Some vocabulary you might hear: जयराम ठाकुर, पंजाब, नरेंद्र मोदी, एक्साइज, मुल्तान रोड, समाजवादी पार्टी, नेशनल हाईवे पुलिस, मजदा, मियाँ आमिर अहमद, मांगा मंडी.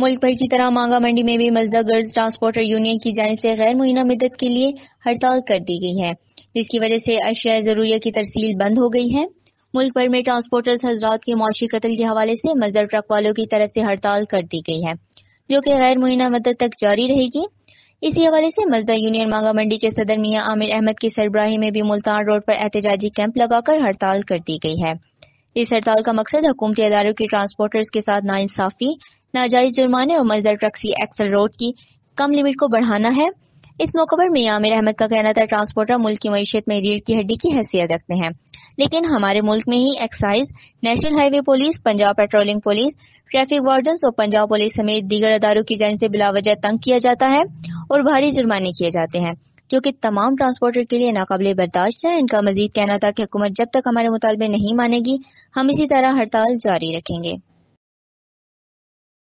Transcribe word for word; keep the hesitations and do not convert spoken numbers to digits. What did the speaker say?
मुल्क भर की तरह मांगा मंडी में भी मजदा गर्ल्स ट्रांसपोर्टर यूनियन की जानिब से गैर मुईना मदद के लिए हड़ताल कर दी गई है, जिसकी वजह से अशिया जरूरिया की तरसील बंद हो गई है। मुल्क भर में ट्रांसपोर्टर्स हजरात के मौशी कत्ल के हवाले से मजदा ट्रक वालों की तरफ से हड़ताल कर दी गई है, जो कि गैर मुईना मदद तक जारी रहेगी। इसी हवाले से मजदा यूनियन मांगा मंडी के सदर मियाँ आमिर अहमद की सरबराही में भी मुल्तान रोड पर एहतजाजी कैंप लगाकर हड़ताल कर दी गई है। इस हड़ताल का मकसद हुकूमती अदारों के ट्रांसपोर्टर्स के साथ नाइंसाफी, नाजायज जुर्माने और मजदा ट्रक्सी एक्सल रोड की कम लिमिट को बढ़ाना है। इस मौके पर मियाँ आमिर अहमद का कहना था, ट्रांसपोर्टर मुल्क की मईशत में रीढ़ की हड्डी की हैसियत रखते हैं, लेकिन हमारे मुल्क में ही एक्साइज, नेशनल हाईवे पुलिस, पंजाब patrolling police, traffic wardens और पंजाब पुलिस समेत दीगर अदारों की जानिब से बिलावजह तंग किया जाता है और भारी जुर्माने किए जाते हैं, जो कि तमाम ट्रांसपोर्टर के लिए नाकाबिले बर्दाश्त है। इनका मजीद कहना था कि हुकूमत जब तक हमारे मुतालबे नहीं मानेगी, हम इसी तरह हड़ताल जारी रखेंगे।